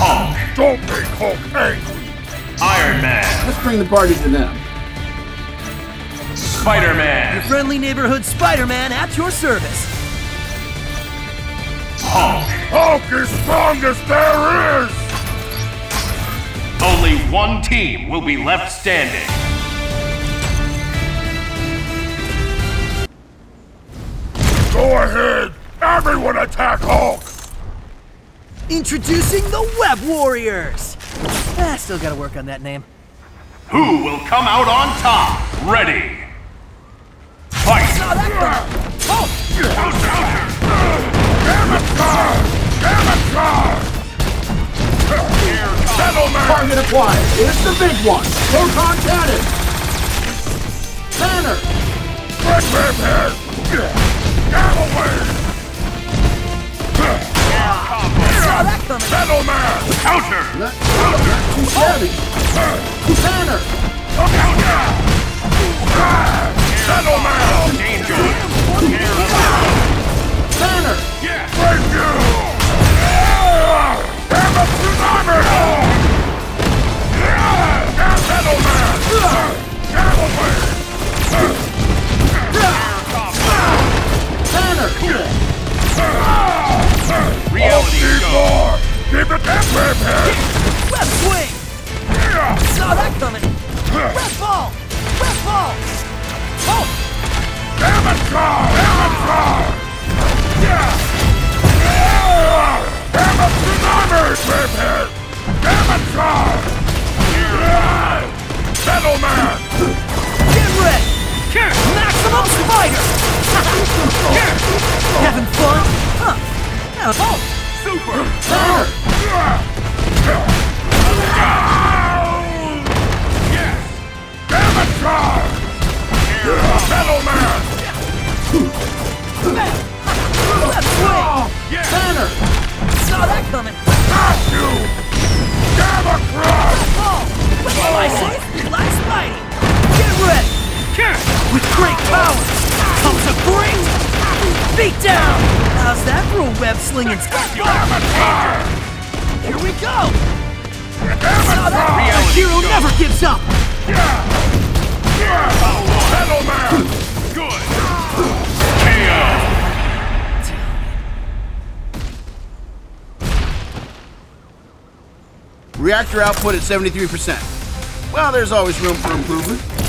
Hulk. Don't make Hulk angry. Iron Man. Let's bring the party to them. Spiderman. Your friendly neighborhood Spider-Man at your service. Hulk. Hulk is strongest there is. Only one team will be left standing. Go ahead! Everyone attack Hulk! Introducing the Web Warriors! Still gotta work on that name. Who will come out on top? Ready! Fight! Hulk! Damn it, target acquired! It's the big one! Proton cannon! Banner! Settleman! Counter! Counter! Too heavy! Banner! Counter! Settleman! Danger! Banner! Yeah! Thank you! Have a tsunami! Yeah! Settleman! Banner! Reality show! Keep it that web-head! Web swing! Saw that coming! Web ball! Web ball! Oh! Amateur! Amateur! Yeah! Amateur numbers, web-head! Amateur! Yeah! Settleman! Get ready! Here! Maximum Spider! Here! Having fun? Huh! Oh! Super power! Yes! Amateur! Settleman! Left wing! Banner! Saw that coming! Not you! Amateur! Will I save? Will I Spidey? Get ready! With great power comes a great beat down! How's that for a web-slinging special? Here we go! A hero never gives up! Yeah! Yeah! Settleman! Good! KO! Reactor output at 73%. Well, there's always room for improvement.